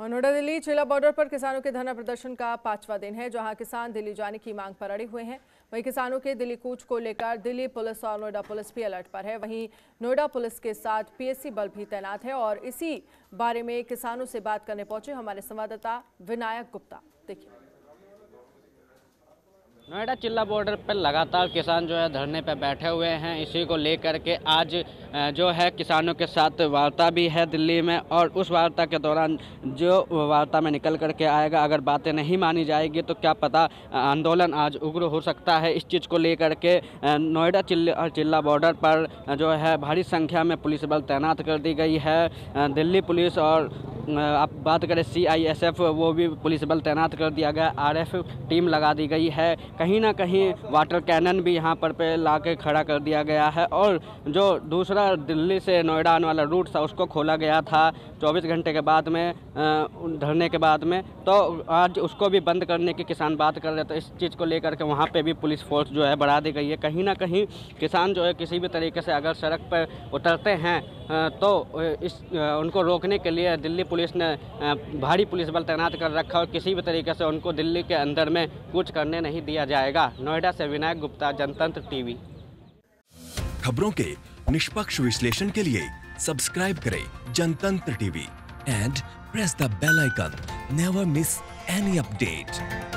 और नोएडा दिल्ली जिला बॉर्डर पर किसानों के धरना प्रदर्शन का पांचवा दिन है, जहां किसान दिल्ली जाने की मांग पर अड़े हुए हैं। वहीं किसानों के दिल्ली कूच को लेकर दिल्ली पुलिस और नोएडा पुलिस भी अलर्ट पर है। वहीं नोएडा पुलिस के साथ पीएससी बल भी तैनात है और इसी बारे में किसानों से बात करने पहुंचे हमारे संवाददाता विनायक गुप्ता। देखिए, नोएडा जिला बॉर्डर पर लगातार किसान जो है धरने पर बैठे हुए हैं। इसी को लेकर के आज जो है किसानों के साथ वार्ता भी है दिल्ली में, और उस वार्ता के दौरान जो वार्ता में निकल कर के आएगा, अगर बातें नहीं मानी जाएगी तो क्या पता आंदोलन आज उग्र हो सकता है। इस चीज़ को लेकर के नोएडा जिला बॉर्डर पर जो है भारी संख्या में पुलिस बल तैनात कर दी गई है। दिल्ली पुलिस और आप बात करें CISF, वो भी पुलिस बल तैनात कर दिया गया। RF टीम लगा दी गई है। कहीं ना कहीं वाटर कैनन भी यहाँ पर पे ला के खड़ा कर दिया गया है, और जो दूसरा दिल्ली से नोएडा आने वाला रूट था उसको खोला गया था 24 घंटे के बाद में धरने के बाद में, तो आज उसको भी बंद करने की किसान बात कर रहे थे। इस चीज़ को लेकर के वहाँ पर भी पुलिस फोर्स जो है बढ़ा दी गई है। कहीं ना कहीं किसान जो है किसी भी तरीके से अगर सड़क पर उतरते हैं तो इस उनको रोकने के लिए दिल्ली पुलिस ने भारी पुलिस बल तैनात कर रखा, और किसी भी तरीके से उनको दिल्ली के अंदर में कुछ करने नहीं दिया जाएगा। नोएडा से विनायक गुप्ता, जनतंत्र टीवी। खबरों के निष्पक्ष विश्लेषण के लिए सब्सक्राइब करें Jantantra TV and press the bell icon. Never miss any update.